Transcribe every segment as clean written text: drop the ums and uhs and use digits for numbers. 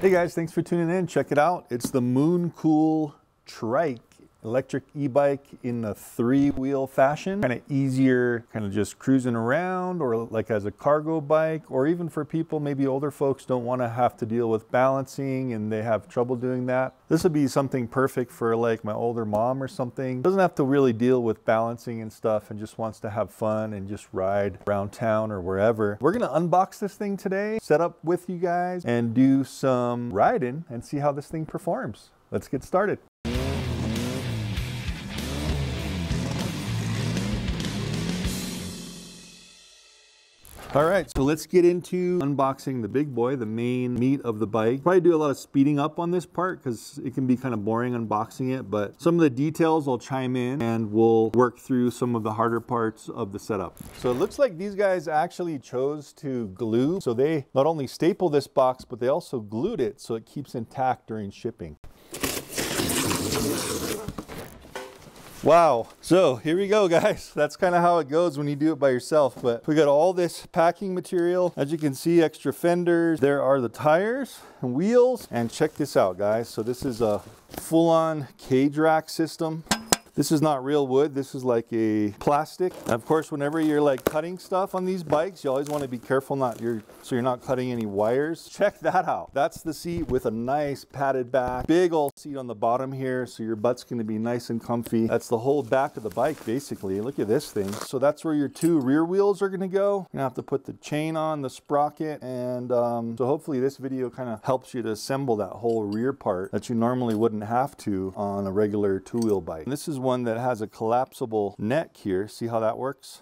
Hey guys, thanks for tuning in. Check it out. It's the MoonCool trike, electric e-bike in the three-wheel fashion. Kind of easier, kind of just cruising around, or like as a cargo bike, or even for people, maybe older folks don't want to have to deal with balancing and they have trouble doing that. This would be something perfect for like my older mom or something. Doesn't have to really deal with balancing and stuff and just wants to have fun and just ride around town or wherever. We're gonna unbox this thing today, set up with you guys, and do some riding and see how this thing performs. Let's get started. All right, so let's get into unboxing the big boy, the main meat of the bike. Probably do a lot of speeding up on this part because it can be kind of boring unboxing it, but some of the details I'll chime in and we'll work through some of the harder parts of the setup. So it looks like these guys actually chose to glue. So they not only staple this box, but they also glued it so it keeps intact during shipping. Wow, so here we go guys. That's kind of how it goes when you do it by yourself, but we got all this packing material. As you can see, extra fenders. There are the tires and wheels, and check this out guys. So this is a full-on cage rack system. This is not real wood, this is like a plastic. And of course, whenever you're like cutting stuff on these bikes, you always want to be careful so you're not cutting any wires. Check that out. That's the seat with a nice padded back, big old seat on the bottom here, so your butt's gonna be nice and comfy. That's the whole back of the bike basically. Look at this thing. So that's where your two rear wheels are gonna go. You're gonna have to put the chain on, the sprocket, and so hopefully this video kind of helps you to assemble that whole rear part that you normally wouldn't have to on a regular two-wheel bike. And this is one that has a collapsible neck here. See how that works?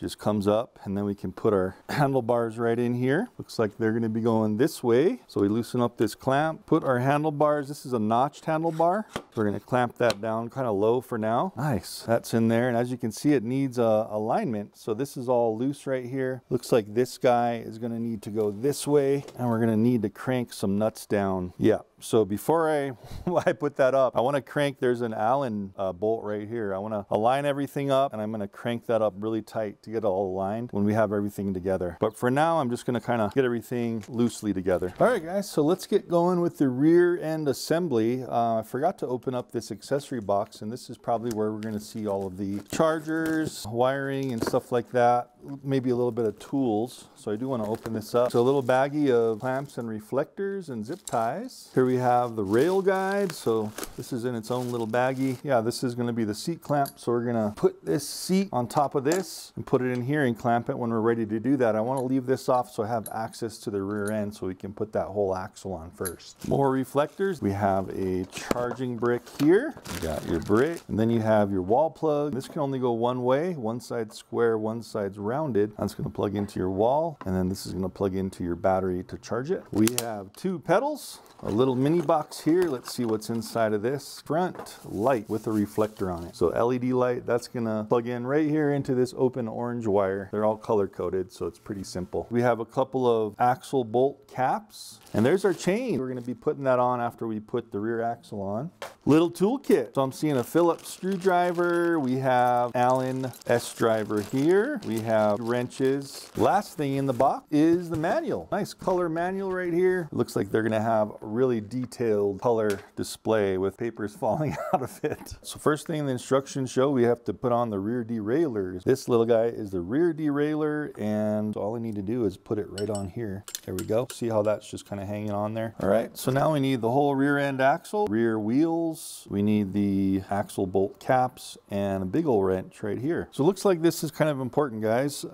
Just comes up, and then we can put our handlebars right in here. Looks like they're gonna be going this way. So we loosen up this clamp, put our handlebars. This is a notched handlebar. We're gonna clamp that down kind of low for now. Nice, that's in there. And as you can see, it needs a alignment. So this is all loose right here. Looks like this guy is gonna need to go this way, and we're gonna need to crank some nuts down. Yeah. So before I put that up, I want to crank, there's an Allen bolt right here. I want to align everything up, and I'm going to crank that up really tight to get it all aligned when we have everything together. But for now, I'm just going to kind of get everything loosely together. All right, guys, so let's get going with the rear end assembly. I forgot to open up this accessory box, and this is probably where we're going to see all of the chargers, wiring, and stuff like that. Maybe a little bit of tools. So I do want to open this up. So a little baggie of clamps and reflectors and zip ties. Here we have the rail guide. So this is in its own little baggie. Yeah, this is going to be the seat clamp. So we're going to put this seat on top of this and put it in here and clamp it when we're ready to do that. I want to leave this off so I have access to the rear end so we can put that whole axle on first. More reflectors. We have a charging brick here. You got your brick. And then you have your wall plug. This can only go one way. One side's square, one side's round. That's going to plug into your wall, and then this is going to plug into your battery to charge it. We have two pedals, a little mini box here. Let's see what's inside of this. Front light with a reflector on it. So LED light, that's going to plug in right here into this open orange wire. They're all color coded, so it's pretty simple. We have a couple of axle bolt caps, and there's our chain. We're going to be putting that on after we put the rear axle on. Little toolkit. So I'm seeing a Phillips screwdriver. We have Allen S-driver here. We have wrenches. Last thing in the box is the manual. Nice color manual right here. Looks like they're gonna have a really detailed color display with papers falling out of it. So first thing the instructions show, we have to put on the rear derailleurs. This little guy is the rear derailleur, and all I need to do is put it right on here. There we go. See how that's just kind of hanging on there. All right, so now we need the whole rear end axle, rear wheels. We need the axle bolt caps and a big old wrench right here. So it looks like this is kind of important, guys.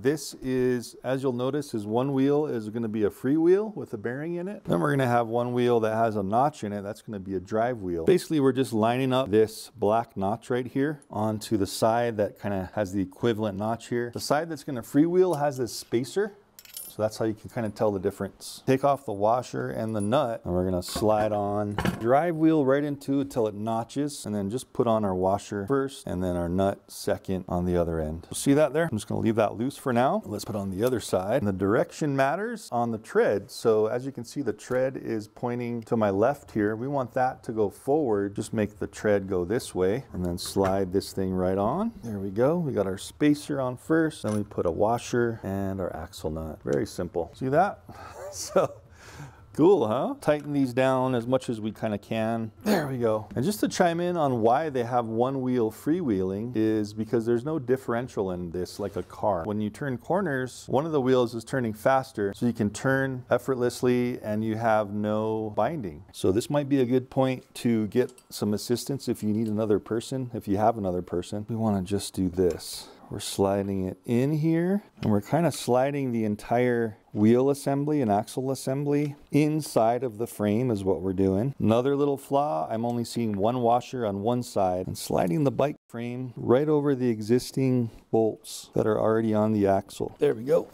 This is, as you'll notice, is one wheel is going to be a free wheel with a bearing in it. Then we're going to have one wheel that has a notch in it. That's going to be a drive wheel. Basically, we're just lining up this black notch right here onto the side that kind of has the equivalent notch here. The side that's going to free wheel has this spacer. So that's how you can kind of tell the difference. Take off the washer and the nut, and we're gonna slide on drive wheel right into it till it notches, and then just put on our washer first and then our nut second on the other end. See that there? I'm just gonna leave that loose for now. Let's put on the other side. And the direction matters on the tread. So as you can see, the tread is pointing to my left here. We want that to go forward. Just make the tread go this way and then slide this thing right on. There we go. We got our spacer on first, then we put a washer and our axle nut. Very simple. See that? So Cool, huh? Tighten these down as much as we kind of can. There we go. And just to chime in on why they have one wheel freewheeling is because there's no differential in this like a car. When you turn corners, one of the wheels is turning faster, so you can turn effortlessly and you have no binding. So this might be a good point to get some assistance if you need another person, if you have another person. We want to just do this. We're sliding it in here, and we're kind of sliding the entire wheel assembly and axle assembly inside of the frame is what we're doing. Another little flaw, I'm only seeing one washer on one side, and sliding the bike frame right over the existing bolts that are already on the axle. There we go.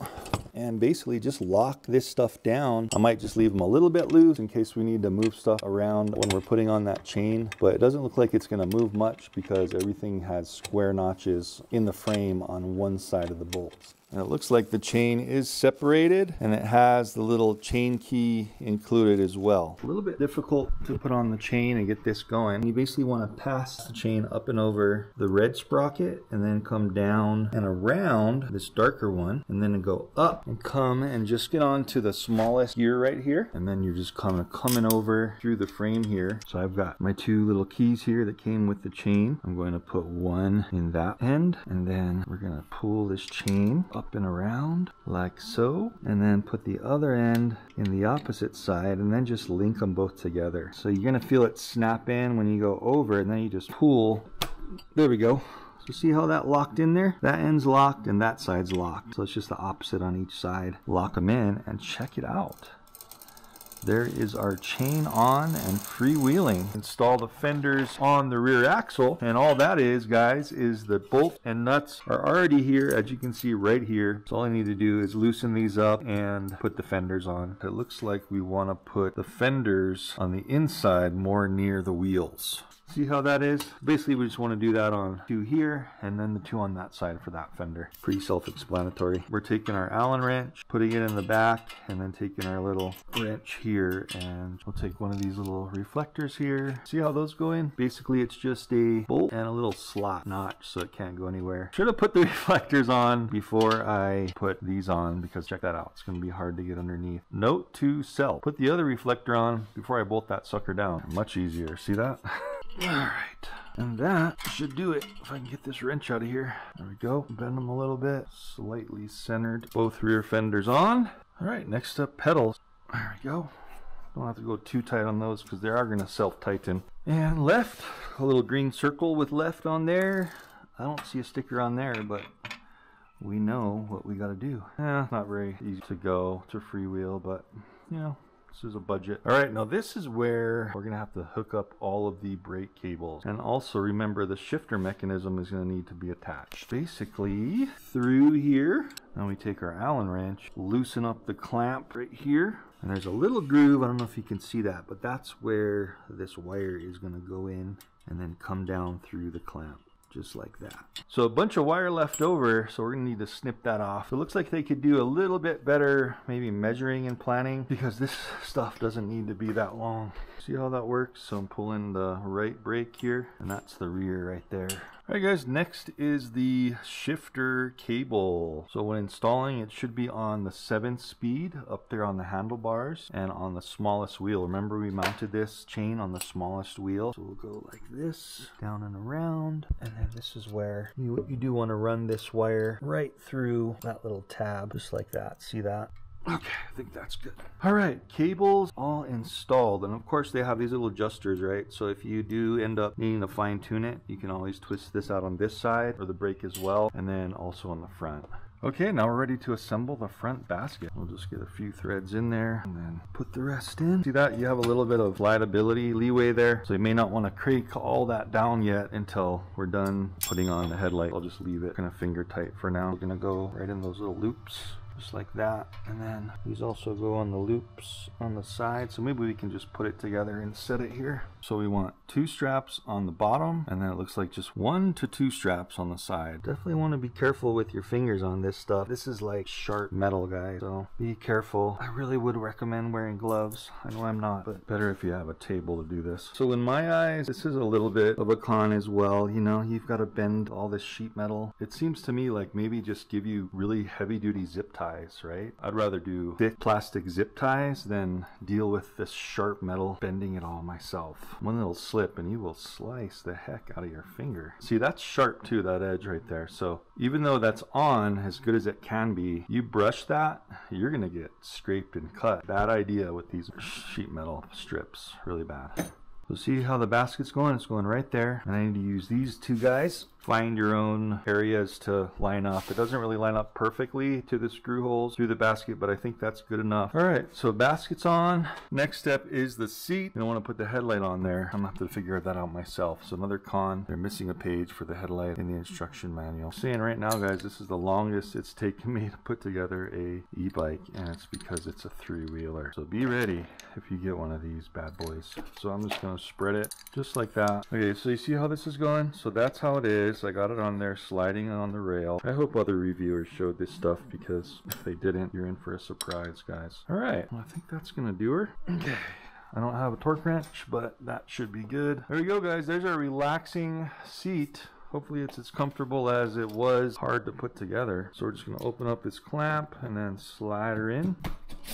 And basically just lock this stuff down. I might just leave them a little bit loose in case we need to move stuff around when we're putting on that chain, but it doesn't look like it's gonna move much because everything has square notches in the frame on one side of the bolts. And it looks like the chain is separated and it has the little chain key included as well. A little bit difficult to put on the chain and get this going. You basically want to pass the chain up and over the red sprocket and then come down and around this darker one and then go up and come and just get on to the smallest gear right here. And then you're just kind of coming over through the frame here. So I've got my two little keys here that came with the chain. I'm going to put one in that end and then we're going to pull this chain up and around like so, and then put the other end in the opposite side and then just link them both together. So you're gonna feel it snap in when you go over and then you just pull. There we go. So see how that locked in there? That end's locked and that side's locked. So it's just the opposite on each side. Lock them in and check it out. There is our chain on and freewheeling. Install the fenders on the rear axle, and all that is, guys, is the bolt and nuts are already here, as you can see right here. So all I need to do is loosen these up and put the fenders on. It looks like we want to put the fenders on the inside more near the wheels. See how that is? Basically, we just want to do that on two here and then the two on that side for that fender. Pretty self-explanatory. We're taking our Allen wrench, putting it in the back, and then taking our little wrench here, and we'll take one of these little reflectors here. See how those go in? Basically, it's just a bolt and a little slot notch so it can't go anywhere. Should have put the reflectors on before I put these on because check that out. It's going to be hard to get underneath. Note to self. Put the other reflector on before I bolt that sucker down. Much easier. See that? All right, and that should do it. If I can get this wrench out of here. There we go. Bend them a little bit, slightly centered. Both rear fenders on. All right, next up, pedals. There we go. Don't have to go too tight on those because they are going to self-tighten. And left, a little green circle with left on there. I don't see a sticker on there, but we know what we got to do. Yeah, not very easy to go to freewheel, but you know. This is a budget. All right, now this is where we're gonna have to hook up all of the brake cables. And also remember the shifter mechanism is gonna need to be attached. Basically through here, now we take our Allen wrench, loosen up the clamp right here. And there's a little groove, I don't know if you can see that, but that's where this wire is gonna go in and then come down through the clamp. Just like that. So a bunch of wire left over, so we're gonna need to snip that off. It looks like they could do a little bit better maybe measuring and planning because this stuff doesn't need to be that long. See how that works? So I'm pulling the right brake here, and that's the rear right there. All right, guys, next is the shifter cable. So when installing, it should be on the 7-speed up there on the handlebars and on the smallest wheel. Remember, we mounted this chain on the smallest wheel. So we'll go like this, down and around, and then this is where you do want to run this wire right through that little tab, just like that. See that? Okay, I think that's good. All right, cables all installed. And of course they have these little adjusters, right? So if you do end up needing to fine tune it, you can always twist this out on this side or the brake as well. And then also on the front. Okay, now we're ready to assemble the front basket. We'll just get a few threads in there and then put the rest in. See that? You have a little bit of glidability leeway there. So you may not want to crake all that down yet until we're done putting on the headlight. I'll just leave it kind of finger tight for now. We're gonna go right in those little loops. Just like that, and then these also go on the loops on the side, so maybe we can just put it together and set it here. So we want 2 straps on the bottom, and then it looks like just 1 to 2 straps on the side. Definitely want to be careful with your fingers on this stuff. This is like sharp metal, guys, so be careful. I really would recommend wearing gloves. I know I'm not, but better if you have a table to do this. So in my eyes, this is a little bit of a con as well. You know, you've got to bend all this sheet metal. It seems to me like maybe just give you really heavy duty zip ties, right? I'd rather do thick plastic zip ties than deal with this sharp metal, bending it all myself. One little slip and you will slice the heck out of your finger. See, that's sharp too, that edge right there. So even though that's on as good as it can be, you brush that, you're gonna get scraped and cut. Bad idea with these sheet metal strips, really bad. So see how the basket's going? It's going right there. And I need to use these two guys. Find your own areas to line up. It doesn't really line up perfectly to the screw holes through the basket, but I think that's good enough. All right, so basket's on. Next step is the seat. You don't want to put the headlight on there. I'm gonna have to figure that out myself. So another con, they're missing a page for the headlight in the instruction manual. I'm saying right now, guys, this is the longest it's taken me to put together a e-bike, and it's because it's a 3-wheeler. So be ready if you get one of these bad boys. So I'm just gonna spread it just like that. Okay, so you see how this is going? So that's how it is. I got it on there sliding on the rail. I hope other reviewers showed this stuff, because if they didn't, you're in for a surprise, guys. All right, well, I think that's gonna do her. Okay, I don't have a torque wrench, but that should be good. There we go, guys. There's our relaxing seat. Hopefully it's as comfortable as it was hard to put together. So we're just gonna open up this clamp and then slide her in.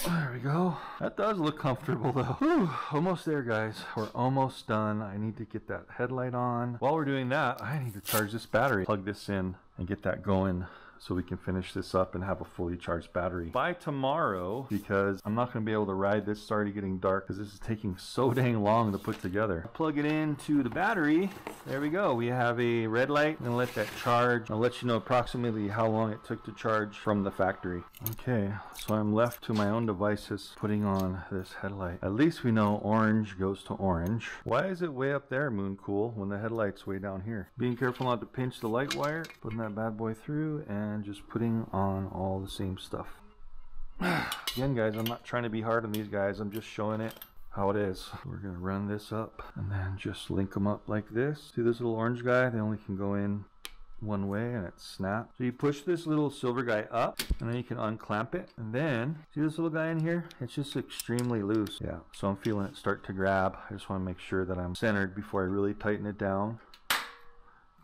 There we go. That does look comfortable though. Whew, almost there, guys. We're almost done. I need to get that headlight on. While we're doing that, I need to charge this battery. Plug this in and get that going, so we can finish this up and have a fully charged battery by tomorrow, because I'm not gonna be able to ride this. It's already getting dark because this is taking so dang long to put together. Plug it into the battery. There we go. We have a red light and let that charge. I'll let you know approximately how long it took to charge from the factory. Okay, so I'm left to my own devices putting on this headlight. At least we know orange goes to orange. Why is it way up there, MoonCool, when the headlight's way down here? Being careful not to pinch the light wire, putting that bad boy through, and just putting on all the same stuff. Again, guys, I'm not trying to be hard on these guys. I'm just showing it how it is. We're gonna run this up and then just link them up like this. See this little orange guy? They only can go in one way, and it snapped. So you push this little silver guy up, and then you can unclamp it. And then, see this little guy in here? It's just extremely loose. Yeah, so I'm feeling it start to grab. I just wanna make sure that I'm centered before I really tighten it down.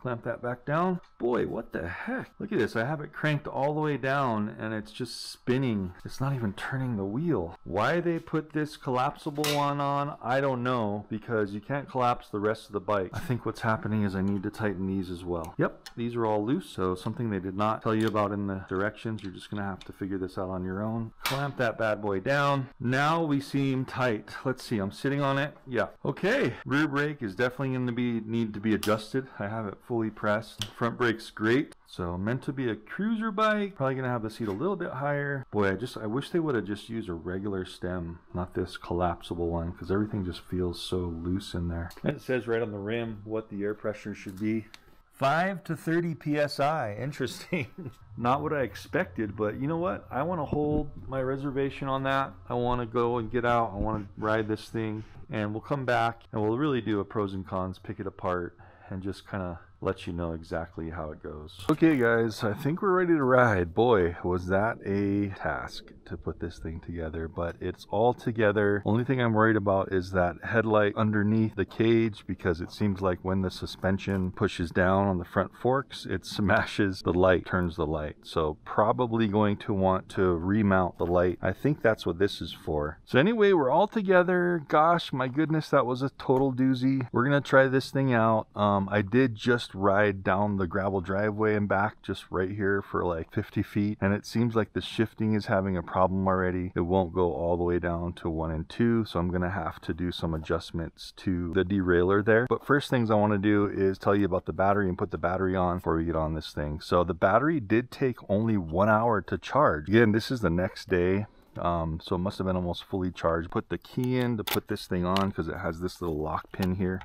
Clamp that back down. Boy, what the heck? Look at this. I have it cranked all the way down and it's just spinning. It's not even turning the wheel. Why they put this collapsible one on, I don't know, because you can't collapse the rest of the bike. I think what's happening is I need to tighten these as well. Yep, these are all loose, so something they did not tell you about in the directions. You're just gonna have to figure this out on your own. Clamp that bad boy down. Now we seem tight. Let's see, I'm sitting on it. Yeah, okay. Rear brake is definitely gonna need to be adjusted. I have it fully pressed. Front brake's great. So meant to be a cruiser bike. Probably gonna have the seat a little bit higher. Boy, I wish they would have just used a regular stem, not this collapsible one, because everything just feels so loose in there. And it says right on the rim what the air pressure should be. 5 to 30 psi. Interesting. Not what I expected, but you know what? I want to hold my reservation on that. I want to go and get out. I want to ride this thing, and we'll come back and we'll really do a pros and cons, pick it apart, and just kind of let you know exactly how it goes. Okay, guys, I think we're ready to ride. Boy, was that a task to put this thing together, but it's all together. Only thing I'm worried about is that headlight underneath the cage, because it seems like when the suspension pushes down on the front forks, it smashes the light, turns the light. So probably going to want to remount the light. I think that's what this is for. So anyway, we're all together. Gosh, my goodness, that was a total doozy. We're gonna try this thing out. I did just ride down the gravel driveway and back just right here for like 50 feet, and it seems like the shifting is having a problem already. It won't go all the way down to 1 and 2, so I'm gonna have to do some adjustments to the derailleur there. But first things I want to do is tell you about the battery and put the battery on before we get on this thing. So the battery did take only 1 hour to charge. Again, this is the next day. So it must have been almost fully charged. Put the key in to put this thing on, because it has this little lock pin here.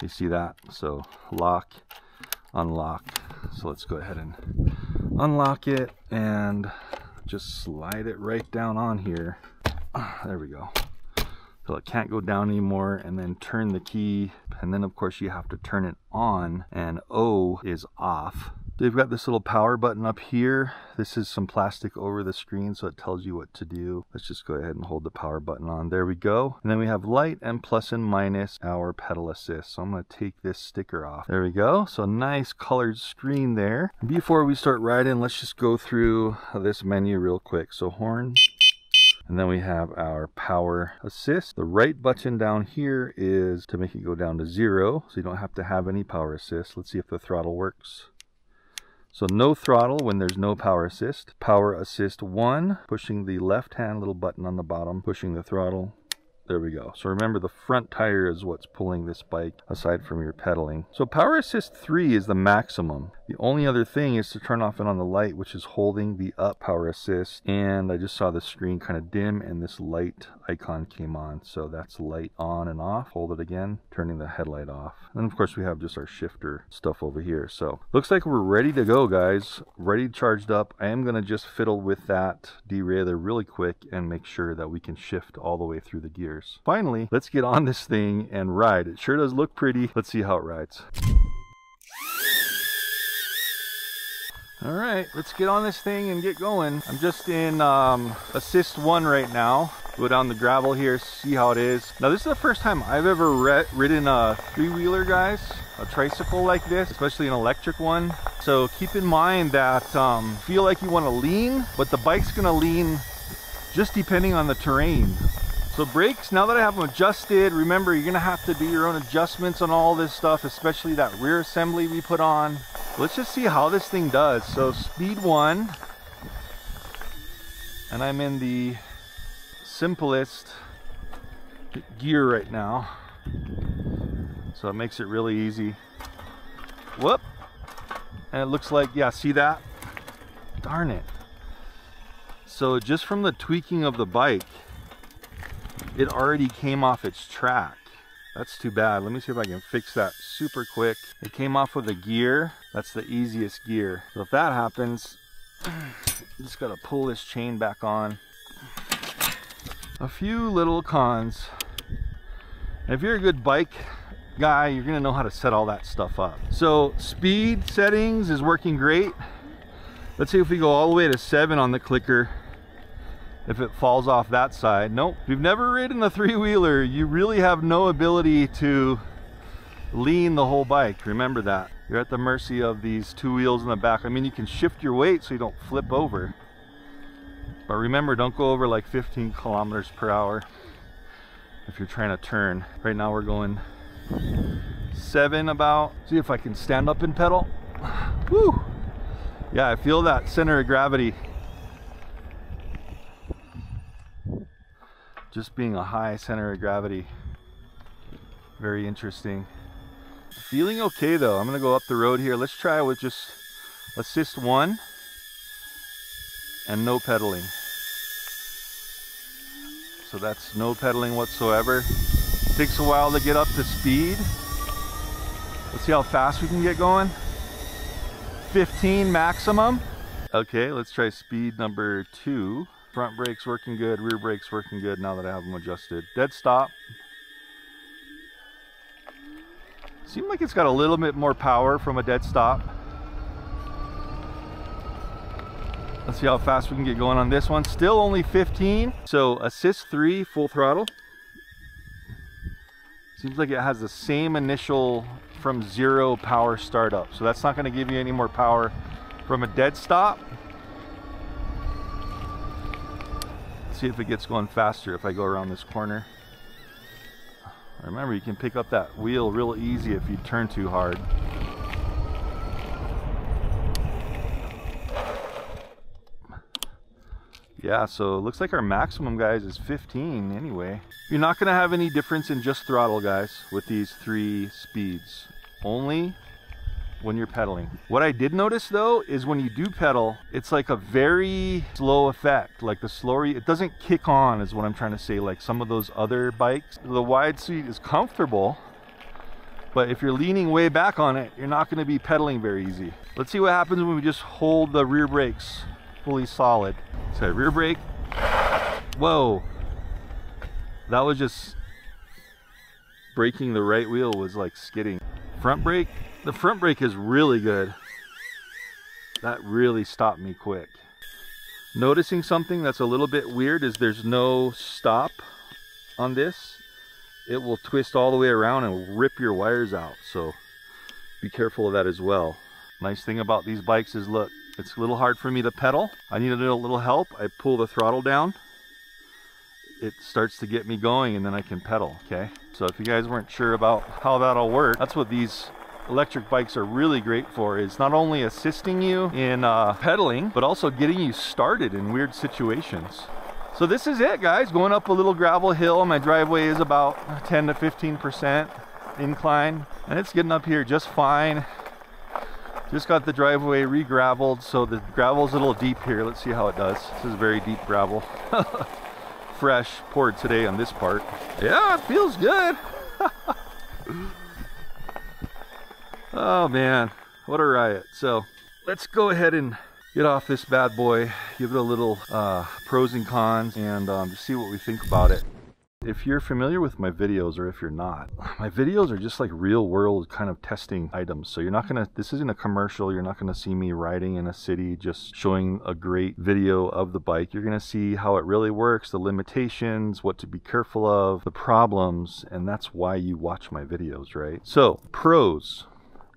You see that? So lock, unlock. So let's go ahead and unlock it and just slide it right down on here. There we go. till it can't go down anymore, and then turn the key, and then of course you have to turn it on, and O is off. They've got this little power button up here. This is some plastic over the screen, so it tells you what to do. Let's just go ahead and hold the power button on. There we go. And then we have light and plus and minus, our pedal assist. So I'm going to take this sticker off. There we go. So nice colored screen there. Before we start riding, let's just go through this menu real quick. So horn. And then we have our power assist. The right button down here is to make it go down to 0, so you don't have to have any power assist. Let's see if the throttle works. So no throttle when there's no power assist. Power assist 1, pushing the left hand little button on the bottom, pushing the throttle. There we go. So remember, the front tire is what's pulling this bike aside from your pedaling. So power assist 3 is the maximum. The only other thing is to turn off and on the light, which is holding the up power assist. And I just saw the screen kind of dim and this light icon came on. So that's light on and off. Hold it again, turning the headlight off. And of course we have just our shifter stuff over here. So looks like we're ready to go, guys. Ready, charged up. I am going to just fiddle with that derailleur really quick and make sure that we can shift all the way through the gears. Finally, let's get on this thing and ride. It sure does look pretty. Let's see how it rides. All right, let's get on this thing and get going. I'm just in assist 1 right now. Go down the gravel here, see how it is. Now this is the first time I've ever ridden a 3-wheeler, guys, a tricycle like this, especially an electric one. So keep in mind that feel like you want to lean, but the bike's gonna lean just depending on the terrain. So brakes, now that I have them adjusted, remember you're gonna have to do your own adjustments on all this stuff, especially that rear assembly we put on. Let's just see how this thing does. So speed 1, and I'm in the simplest gear right now. So it makes it really easy. Whoop, and it looks like, yeah, see that? Darn it. So just from the tweaking of the bike, it already came off its track. That's too bad. Let me see if I can fix that super quick. It came off with a gear. That's the easiest gear. So if that happens, just gotta pull this chain back on. A few little cons. And if you're a good bike guy, you're gonna know how to set all that stuff up. So speed settings is working great. Let's see if we go all the way to 7 on the clicker. If it falls off that side, nope. If you've never ridden a 3-wheeler, you really have no ability to lean the whole bike. Remember that. You're at the mercy of these 2 wheels in the back. I mean, you can shift your weight so you don't flip over. But remember, don't go over like 15 kilometers per hour if you're trying to turn. Right now we're going 7 about. See if I can stand up and pedal. Woo! Yeah, I feel that center of gravity. Just being a high center of gravity. Very interesting. Feeling okay though. I'm gonna go up the road here. Let's try with just assist 1 and no pedaling. So that's no pedaling whatsoever. Takes a while to get up to speed. Let's see how fast we can get going. 15 maximum. Okay, let's try speed number 2. Front brakes working good, rear brakes working good now that I have them adjusted. Dead stop. Seemed like it's got a little bit more power from a dead stop. Let's see how fast we can get going on this one. Still only 15. So assist 3, full throttle. Seems like it has the same initial from 0 power startup. So that's not going to give you any more power from a dead stop. See if it gets going faster if I go around this corner. Remember, you can pick up that wheel real easy if you turn too hard. Yeah, so it looks like our maximum, guys, is 15 anyway. You're not gonna have any difference in just throttle, guys, with these 3 speeds. Only when you're pedaling. What I did notice though is when you do pedal, it's like a very slow effect. Like the slower, it doesn't kick on is what I'm trying to say, like some of those other bikes. The wide seat is comfortable, but if you're leaning way back on it, you're not going to be pedaling very easy. Let's see what happens when we just hold the rear brakes fully solid. So rear brake. Whoa. That was just braking the right wheel was like skidding. Front brake, the front brake is really good. That really stopped me quick. Noticing something that's a little bit weird is there's no stop on this. It will twist all the way around and rip your wires out, so be careful of that as well. Nice thing about these bikes is, look, it's a little hard for me to pedal. I need a little help. I pull the throttle down. It starts to get me going and then I can pedal, okay? So if you guys weren't sure about how that'll work, that's what these electric bikes are really great for, is not only assisting you in pedaling, but also getting you started in weird situations. So this is it, guys, going up a little gravel hill. My driveway is about 10 to 15% incline, and it's getting up here just fine. Just got the driveway re-graveled, so the gravel's a little deep here. Let's see how it does. This is very deep gravel. Fresh, poured today on this part. Yeah, it feels good. Oh man, what a riot. So let's go ahead and get off this bad boy, give it a little pros and cons, and just see what we think about it. If you're familiar with my videos, or if you're not, my videos are just like real world kind of testing items. So you're not gonna, this isn't a commercial, you're not gonna see me riding in a city just showing a great video of the bike. You're gonna see how it really works, the limitations, what to be careful of, the problems, and that's why you watch my videos, right? So, pros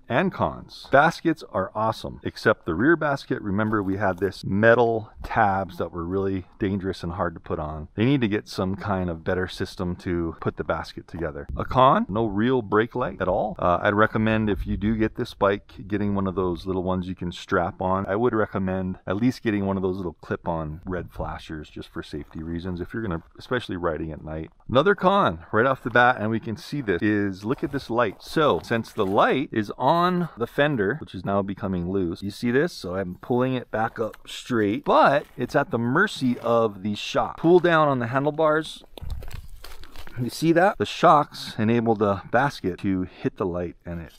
and cons. Baskets are awesome, except the rear basket. Remember, we had this metal tabs that were really dangerous and hard to put on. They need to get some kind of better system to put the basket together. A con, no real brake light at all. I'd recommend, if you do get this bike, getting one of those little ones you can strap on. I would recommend at least getting one of those little clip-on red flashers, just for safety reasons, if you're gonna, especially riding at night. Another con, right off the bat, and we can see this, is look at this light. So since the light is on the fender, which is now becoming loose, you see this? So I'm pulling it back up straight, but it's at the mercy of the shock. Pull down on the handlebars, you see that? The shocks enable the basket to hit the light, and it,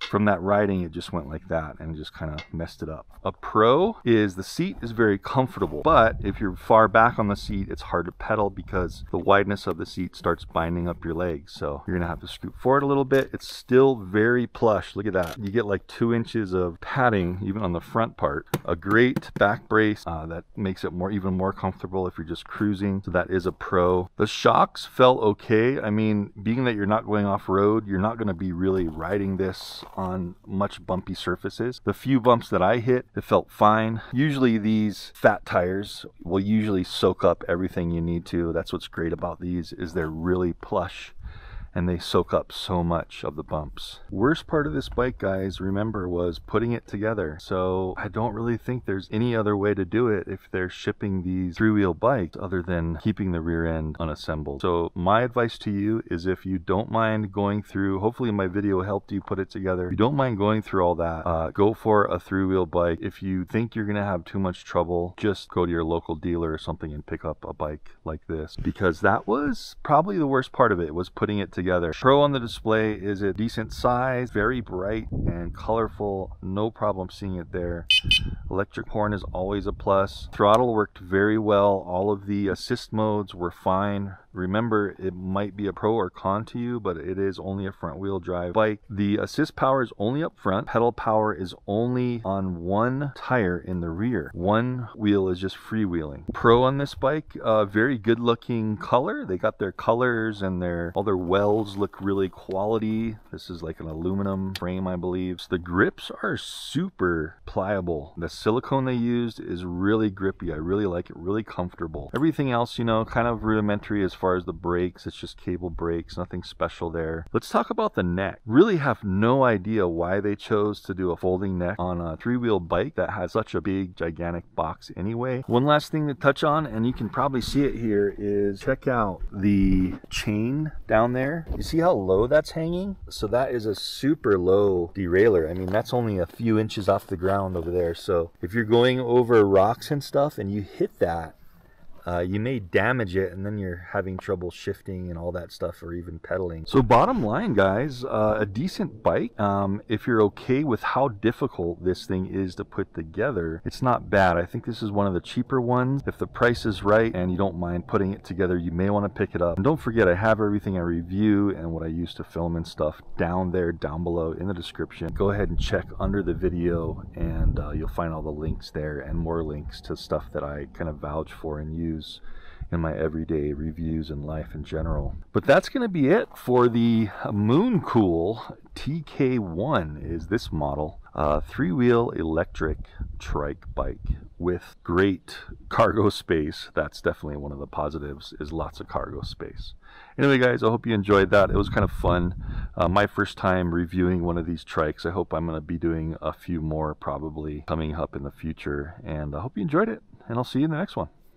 from that riding, it just went like that and just kind of messed it up. A pro is the seat is very comfortable, but if you're far back on the seat, it's hard to pedal because the wideness of the seat starts binding up your legs. So you're gonna have to scoot forward a little bit. It's still very plush, look at that. You get like 2 inches of padding even on the front part. A great back brace that makes it even more comfortable if you're just cruising, so that is a pro. The shocks felt okay. I mean, being that you're not going off-road, you're not gonna be really riding this on much bumpy surfaces. The few bumps that I hit, it felt fine. Usually these fat tires will usually soak up everything you need to. That's what's great about these, is they're really plush and they soak up so much of the bumps. Worst part of this bike, guys, remember, was putting it together. So I don't really think there's any other way to do it if they're shipping these three-wheel bikes, other than keeping the rear end unassembled. So my advice to you is, if you don't mind going through, hopefully my video helped you put it together. If you don't mind going through all that, go for a three-wheel bike. If you think you're gonna have too much trouble, just go to your local dealer or something and pick up a bike like this, because that was probably the worst part of it, was putting it together. Pro on the display is a decent size, very bright and colorful, no problem seeing it there. Electric horn is always a plus. Throttle worked very well, all of the assist modes were fine. Remember, it might be a pro or con to you, but it is only a front wheel drive bike. The assist power is only up front, pedal power is only on one tire in the rear. One wheel is just freewheeling. Pro on this bike, very good looking color. They got their colors and all their welds look really quality. This is like an aluminum frame, I believe. So the grips are super pliable. The silicone they used is really grippy. I really like it, really comfortable. Everything else, you know, kind of rudimentary as far as the brakes. It's just cable brakes, nothing special there. Let's talk about the neck. Really have no idea why they chose to do a folding neck on a three-wheel bike that has such a big, gigantic box anyway. One last thing to touch on, and you can probably see it here, is check out the chain down there. You see how low that's hanging? So that is a super low derailleur. I mean, that's only a few inches off the ground over there. So if you're going over rocks and stuff and you hit that, You may damage it, and then you're having trouble shifting and all that stuff, or even pedaling. So bottom line, guys, a decent bike, if you're okay with how difficult this thing is to put together, it's not bad. I think this is one of the cheaper ones. If the price is right and you don't mind putting it together, you may want to pick it up. And don't forget, I have everything I review and what I use to film and stuff down there, down below in the description. Go ahead and check under the video, and you'll find all the links there and more links to stuff that I kind of vouch for and use in my everyday reviews and life in general. But that's going to be it for the MoonCool TK1 is this model. Three-wheel electric trike bike with great cargo space. That's definitely one of the positives, is lots of cargo space. Anyway, guys, I hope you enjoyed that. It was kind of fun. My first time reviewing one of these trikes. I hope I'm going to be doing a few more probably coming up in the future. And I hope you enjoyed it, and I'll see you in the next one.